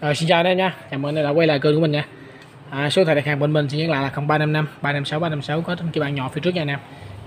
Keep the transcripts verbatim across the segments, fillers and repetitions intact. Rồi, xin chào anh em nha, chào mừng anh em đã quay lại kênh của mình nha. À, số thẻ đặt hàng bên mình xin nhắc lại là không ba năm năm ba năm sáu ba năm sáu, có tấm chữ bạn nhỏ phía trước nha anh em.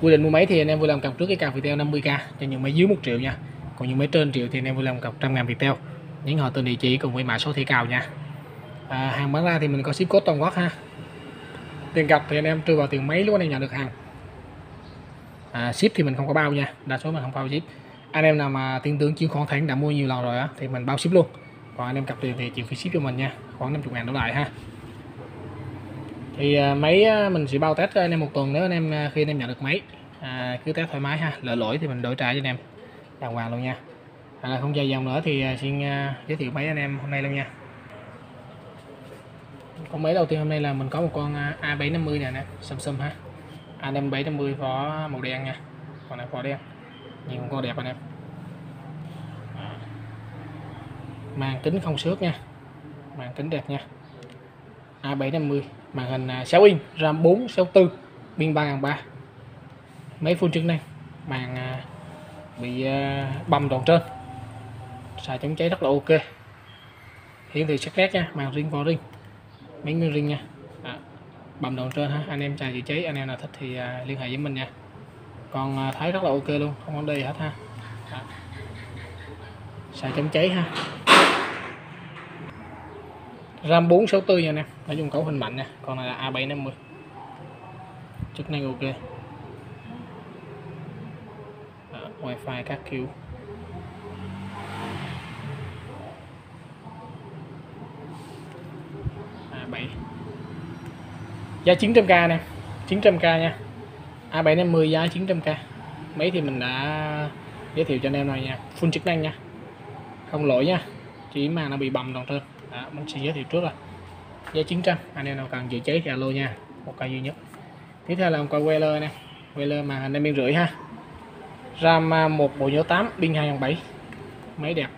Quy định mua máy thì anh em vui lòng cọc trước cái cọc Viettel năm mươi k cho những máy dưới một triệu nha. Còn những máy trên triệu thì anh em vui lòng cọc trăm ngàn Viettel. Những họ tên địa chỉ cùng với mã số thẻ cào nha. À, hàng bán ra thì mình có ship code toàn quốc ha. Tiền cọc thì anh em trừ vào tiền máy lúc anh em nhận được hàng. À, ship thì mình không có bao nha, đa số mình không bao ship. Anh em nào mà tin tưởng chịu khoản thẳng đã mua nhiều lần rồi á thì mình bao ship luôn. Còn anh em cặp tiền thì chịu phí ship cho mình nha, khoảng năm mươi ngàn đổ lại ha. Thì à, máy mình sẽ bao test cho anh em một tuần, nếu anh em khi anh em nhận được máy à, cứ test thoải mái ha, lỡ lỗi thì mình đổi trả cho anh em đàng hoàng luôn nha. À, không dài dòng nữa thì xin à, giới thiệu máy anh em hôm nay luôn nha. Con máy đầu tiên hôm nay là mình có một con A bảy năm mươi này nè, Samsung ha. Anh em bảy năm mươi có màu đen nha, còn này có đen, nhìn con đẹp anh em. Màn kính không xước nha, màn kính đẹp nha. A bảy năm mươi, màn hình sáu inch, RAM bốn sáu tư, pin ba nghìn ba trăm. Máy full chức năng, màn bị bầm toàn trên, xài chống cháy rất là ok. Hiển thị sắc nét nha, màn riêng vỏ riêng, máy nguyên riêng nha. À, bầm toàn trên ha, anh em xài chữa cháy, anh em nào thích thì liên hệ với mình nha. Còn thấy rất là ok luôn, không vấn đề hết ha. À, xài chống cháy ha. RAM bốn sáu tư nha anh em, nó dùng cấu hình mạnh nha, còn này là A bảy năm mươi. Chức năng ok. À, wifi các kiểu. A bảy. Giá chín trăm k nè, chín trăm k nha. A bảy năm mươi giá chín trăm k. Máy thì mình đã giới thiệu cho anh em rồi nha, full chức năng nha. Không lỗi nha, chỉ mà nó bị bầm toàn trên. À, mình sẽ giới thiệu trước rồi. Giá chín trăm, anh em nào cần chữa cháy thì alo nha, một cây duy nhất. Tiếp theo là một cây Wheeler nè, Wheeler mà năm bên rưỡi ha. RAM một bộ nhớ tám, pin hai nghìn bảy trăm. Máy đẹp,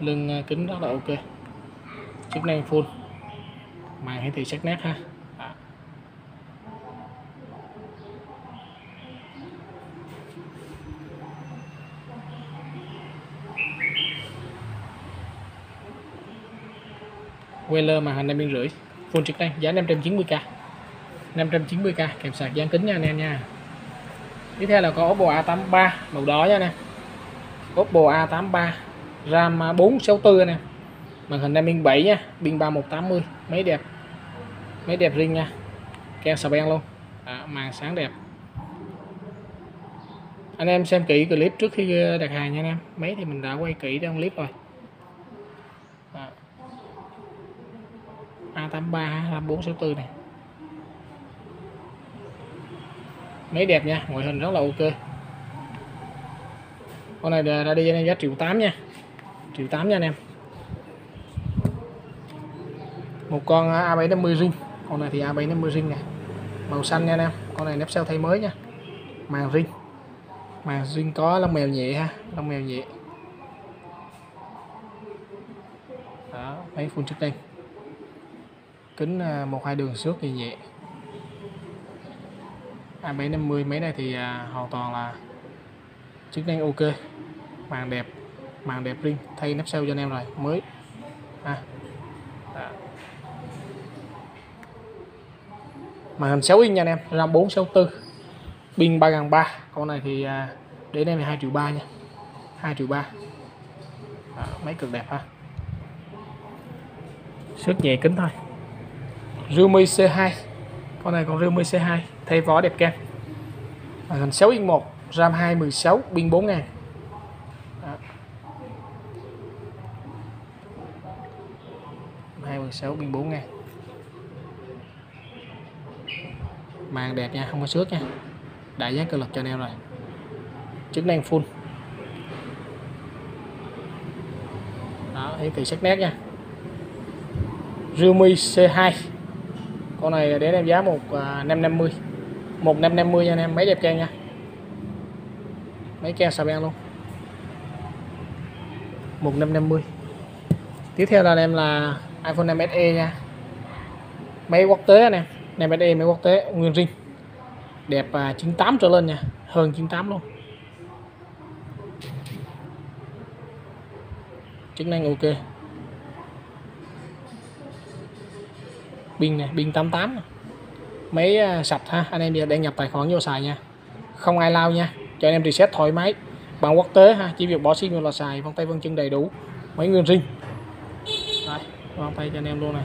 lưng kính rất là ok, chức năng full, màn hiển thị sắc nét ha. À, Wheeler màn hình năm biên rưỡi, full chức năng, giá năm trăm chín mươi k, năm trăm chín mươi k kèm sạc dán kính nha anh em nha. Tiếp theo là con Oppo A tám ba màu đỏ nha nè, Oppo A tám ba, RAM bốn sáu tư nè, màn hình năm biên bảy nha, pin ba một tám mươi, máy đẹp, máy đẹp riêng nha, kèm sạc băng luôn. À, màn sáng đẹp. Anh em xem kỹ clip trước khi đặt hàng nha anh em, máy thì mình đã quay kỹ trong clip rồi. À, A tám ba, A bốn sáu tư này. Máy đẹp nha, ngoại hình rất là ok. Con này đã đi anh em giá triệu tám nha, triệu tám nha anh em. Một con A bảy năm mươi riêng, con này thì A bảy năm mươi riêng nè, màu xanh nha anh em. Con này nắp sao thay mới nha, màn riêng, màn riêng có lông mèo nhẹ ha, lông mèo nhẹ. Đó, máy full chức năng, kính một hai đường xước thì nhẹ. A bảy năm mươi mấy này thì à, hoàn toàn là chức năng ok, màn đẹp, màn đẹp riêng, thay nắp sao cho anh em rồi, mới à. Màn hình sáu inch nha anh em, RAM bốn sáu tư, pin ba nghìn ba trăm. Con này thì à, để đây là hai triệu ba nha, hai triệu ba. Đó, máy cực đẹp ha, xước nhẹ kính thôi. Realme C hai, con này còn Realme C hai, thay vỏ đẹp kèm. Màn hình sáu inch một, RAM hai mười sáu, pin bốn nghìn. hai mười sáu, pin bốn nghìn. Màn đẹp nha, không có xước nha, đại giá cơ lực cho anh em rồi, chức năng full. Đó, hiển thị sắc nét nha. Realme C hai, con này để em giá một năm năm mươi, một năm năm mươi nha anh em, máy đẹp keng nha, máy keng xà beng luôn, một năm năm mươi. Tiếp theo là anh em là iPhone năm S E nha, máy quốc tế anh em, năm S E máy quốc tế nguyên riêng, đẹp chín tám trở lên nha, hơn chín tám luôn, chức năng ok. pin này, pin tám mươi tám này. Máy sạch ha, anh em đang nhập tài khoản vô xài nha, không ai lao nha, cho anh em reset thoải mái. Bạn quốc tế ha, chỉ việc bỏ sim vô là xài, vân tay vân chân đầy đủ, máy nguyên zin. Đây, vân tay cho anh em luôn này.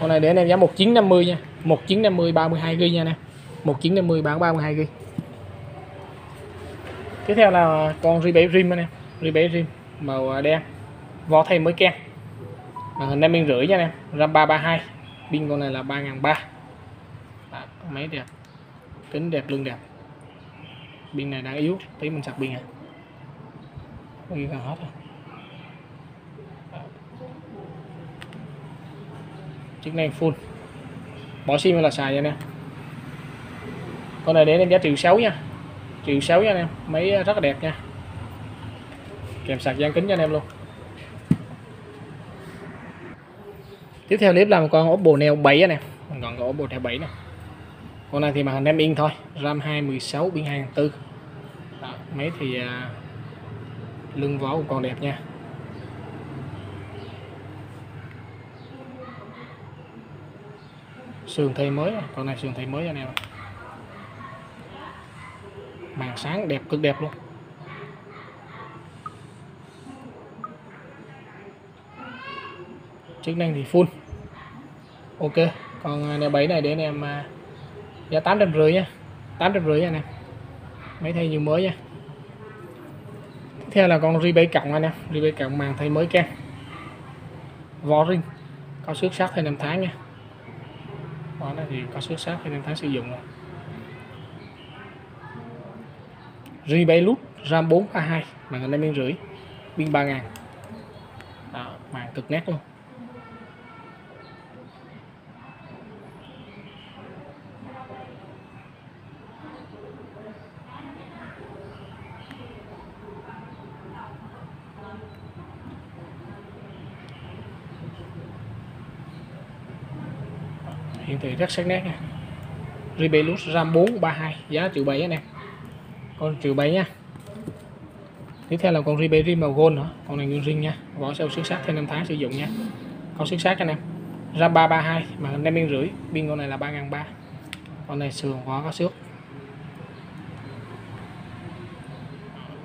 Con này để anh em giá một nghìn chín trăm năm mươi nha, một nghìn chín trăm năm mươi ba mươi hai gi-ga-bai nha nè, một nghìn chín trăm năm mươi bản ba mươi hai gi-ga-bai. Tiếp theo là con rờ bảy Rim anh em, rờ bảy Rim màu đen, vỏ thay mới keng, màn hình năm phẩy năm inch nha anh em, RAM ba trăm ba mươi hai, pin con này là ba nghìn ba trăm. Máy đẹp, kính đẹp, lưng đẹp. Pin này đang yếu, tí mình sạc pin à. Coi gần hết rồi. Chức năng full, bỏ sim là xài nha nè. Con này để em giá triệu sáu nha, triệu sáu nha anh em, máy rất là đẹp nha, kèm sạc gian kính cho anh em luôn. Tiếp theo clip là một con Oppo Neo bảy nè, mình còn có Oppo Neo bảy nè. Con này thì màn hình em in thôi, RAM hai mười sáu, pin hai nghìn bốn trăm. Máy thì lưng vỏ còn đẹp nha. Sườn thay mới, con này sườn thay mới anh em. Màn sáng đẹp, cực đẹp luôn. Chức năng thì full. Ok, còn Neo bảy này để anh em giá tám trăm rưỡi nha, tám trăm rưỡi nha nè. Máy thay nhiều mới nha. Tiếp theo là con rờ bảy cộng anh em, rờ bảy cộng màn thay mới keng. Vỏ ring, có xước sát thêm năm tháng nha. Vỏ này thì có xước sát thêm năm tháng sử dụng rồi. rờ bảy Lux, RAM bốn k hai, màn hình năm phẩy năm inch, pin ba nghìn. Đó, màn cực nét luôn. Hiện thị rất sắc nét nha. rờ bảy Lux RAM bốn ba hai, giá triệu bảy anh em. Con triệu bảy nha. Tiếp theo là con rờ bảy Rim màu gold nữa, con này nguyên zin nha, vỏ sau xước sát thêm năm tháng sử dụng nha. Con xước sát anh em. RAM ba trăm ba mươi hai, màn hình năm phẩy năm inch, pin con này là ba nghìn ba trăm. Con này sườn vỏ có xước.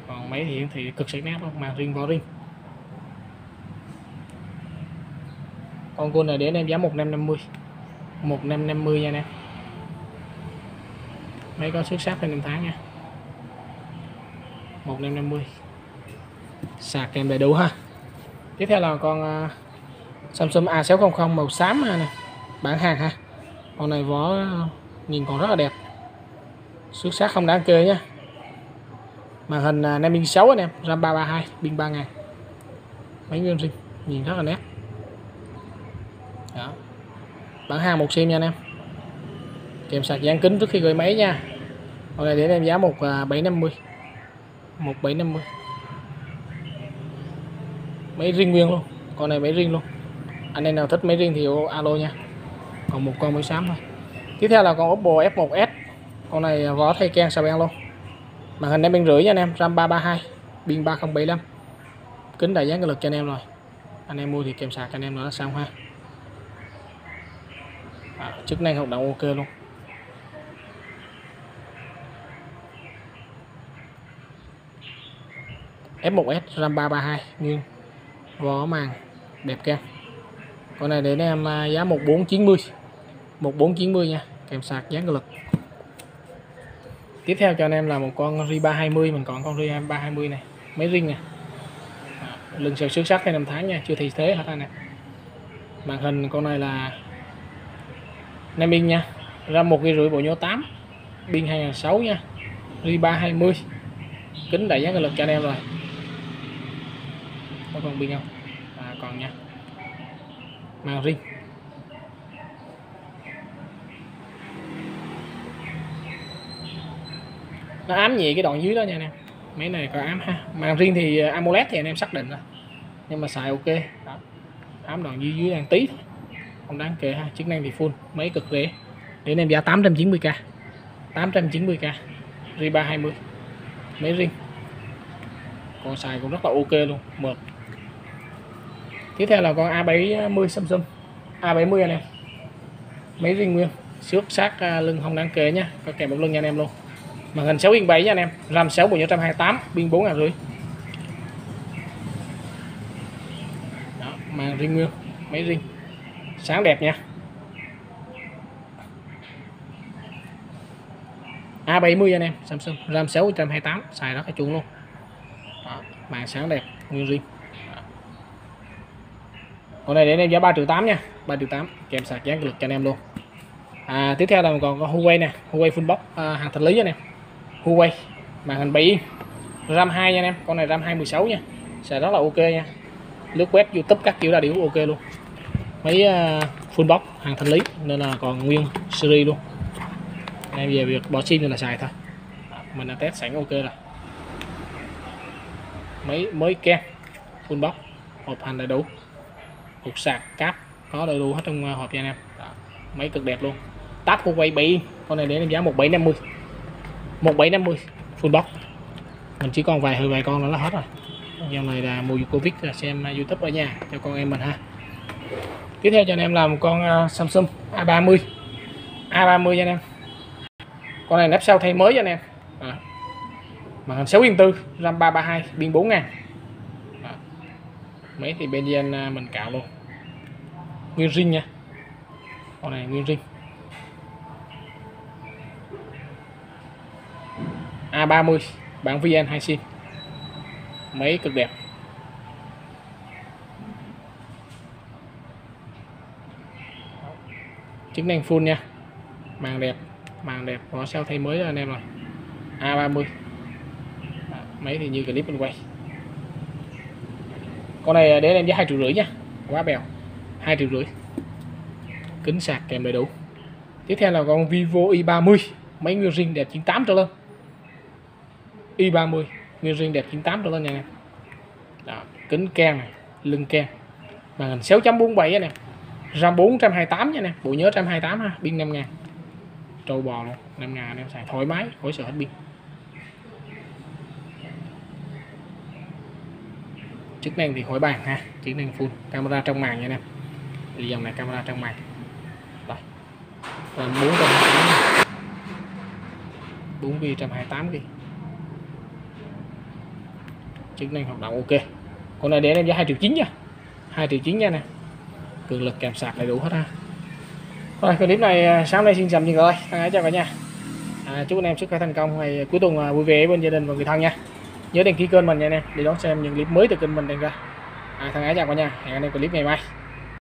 Còn máy thì hiển thị cực sắc nét luôn, màn ring vỏ ring. Con gold này để anh em giá một nghìn năm trăm năm mươi. một nghìn năm trăm năm mươi nha nè. Máy có xước sát thêm năm tháng nha. một nghìn năm trăm năm mươi. Sạc kèm đầy đủ ha. Tiếp theo là con Samsung A sáu không không màu xám ha nè. Bản hàng ha. Con này vỏ nhìn còn rất là đẹp. Xước sát không đáng kê nha. Màn hình năm phẩy sáu anh em, RAM ba trăm ba mươi hai, pin ba nghìn. Máy nguyên zin, nhìn rất là nét. Đó. Bản hàng một sim nha anh em, kèm sạc dán kính trước khi gửi máy nha. Con này để em giá một nghìn bảy trăm năm mươi, một nghìn bảy trăm năm mươi. Máy riêng nguyên luôn, con này máy riêng luôn, anh em nào thích máy riêng thì alo nha. Còn một con mới xám thôi. Tiếp theo là con Oppo F một S, con này vỏ thay keng xà beng luôn, màn hình năm phẩy năm inch nha anh em, RAM ba trăm ba mươi hai, pin ba nghìn không trăm bảy mươi lăm, kính đại dán cơ lực cho anh em rồi. Anh em mua thì kèm sạc anh em nữa là xong ha. À, chức năng hoạt động ok luôn. F một S RAM ba trăm ba mươi hai nguyên, vỏ màn đẹp keng. Con này để em giá một nghìn bốn trăm chín mươi, một nghìn bốn trăm chín mươi nha, kèm sạc dán cực lực. Tiếp theo cho anh em là một con Ri ba trăm hai mươi, mình còn con Ri ba trăm hai mươi này, máy riêng nè. À, lưng sờ xước sắt theo năm tháng nha, chưa thay thế hết anh nè. Màn hình con này là năm inch nha, RAM một nghìn năm trăm bộ nhớ tám, pin hai nghìn sáu trăm nha, Ri ba trăm hai mươi, kính đại dán cực lực cho anh em rồi. Có còn pin không? À, còn nha. Màn ring. Nó ám nhẹ cái đoạn dưới đó nha nè. Máy này có ám ha. Màn ring thì AMOLED thì anh em xác định rồi. Nhưng mà xài ok. Đó. Ám đoạn dưới dưới đang tí thôi, không đáng kể ha. Chức năng thì full, máy cực rẻ, để anh em giá tám trăm chín mươi k, tám trăm chín mươi k, Ri ba trăm hai mươi, máy riêng, con xài cũng rất là ok luôn, mượt. Tiếp theo là con A bảy mươi Samsung, A bảy mươi anh em, máy zin nguyên, xước sát lưng không đáng kể nha, có kèm một lưng nha anh em luôn. Màn hình sáu phẩy bảy nha anh em, RAM sáu một hai tám, pin bốn nghìn rưỡi. Đó, màn zin nguyên, máy zin, sáng đẹp nha. A bảy mươi anh em, Samsung, RAM sáu một hai tám, xài rất là chuẩn luôn. Đó, màn sáng đẹp, nguyên zin. Con này để em giá ba triệu tám nha, ba triệu tám kèm sạc dán cực lực cho anh em luôn. À, tiếp theo là còn có Huawei nè, Huawei full box, à, hàng thanh lý anh em. Huawei màn hình bảy inch, RAM hai nha anh em, con này RAM hai mười sáu nha, xài rất là ok nha, lướt web YouTube các kiểu là đều ok luôn. Mấy uh, full box hàng thanh lý nên là còn nguyên series luôn. Anh em về việc bỏ sim nên là xài thôi, mình đã test sẵn ok rồi. Mấy mới kem full box, hộp hành đầy đủ, cục sạc cáp có đầy đủ hết trong hộp cho anh em. Máy cực đẹp luôn. Tab Huawei bảy, con này để em giá một bảy năm mươi, một bảy năm mươi full box. Mình chỉ còn vài hơi vài con nữa là hết rồi. Giờ này là mùa Covid là xem YouTube ở nhà cho con em mình ha. Tiếp theo cho anh em là một con Samsung A ba mươi, A ba mươi cho anh em. Con này nắp sau thay mới cho anh em. À, màn hình sáu phẩy bốn, RAM ba ba hai, pin bốn nghìn. Máy thì bên dân mình cạo luôn, nguyên zin nha, con này nguyên zin. A ba mươi bản vê en hai sim, máy cực đẹp. Chức năng full nha, màn đẹp, màn đẹp, có sao thay mới anh em rồi. A ba mươi, máy thì như clip mình quay. Con này để em giá hai triệu rưỡi nha, quá bèo, hai triệu rưỡi, kính sạc kèm đầy đủ. Tiếp theo là con Vivo i ba mươi, máy nguyên zin đẹp chín tám trở lên, i ba mươi nguyên zin đẹp chín tám trở lên nha. Đó, kính keng này, lưng keng, màn hình sáu chấm bốn bảy nè, RAM bốn trăm hai mươi tám nha nè, bộ nhớ một trăm hai mươi tám ha, pin năm nghìn, trâu bò luôn, năm nghìn anh em xài thoải mái, khỏi sợ hết pin. Chức năng thì khỏi bàn ha, chức năng full, camera trong màn nha anh em. Thì dòng này camera trong màn. Đây. Rồi bốn trăm hai mươi tám kìa. Chức năng hoạt động ok. Con này để em giá hai triệu chín nha. hai triệu chín nha nè. Cường lực kèm sạc đầy đủ hết ha. Rồi clip này sáng nay xin chấm dừng rồi. Thân ái chào cả nhà. À, chúc anh em sức khỏe thành công ngày cuối tuần vui vẻ bên gia đình và người thân nha. Nhớ đăng ký kênh mình nha anh em để đón xem những clip mới từ kênh mình đang ra. À, thân ái chào cả nhà, hẹn anh em clip ngày mai.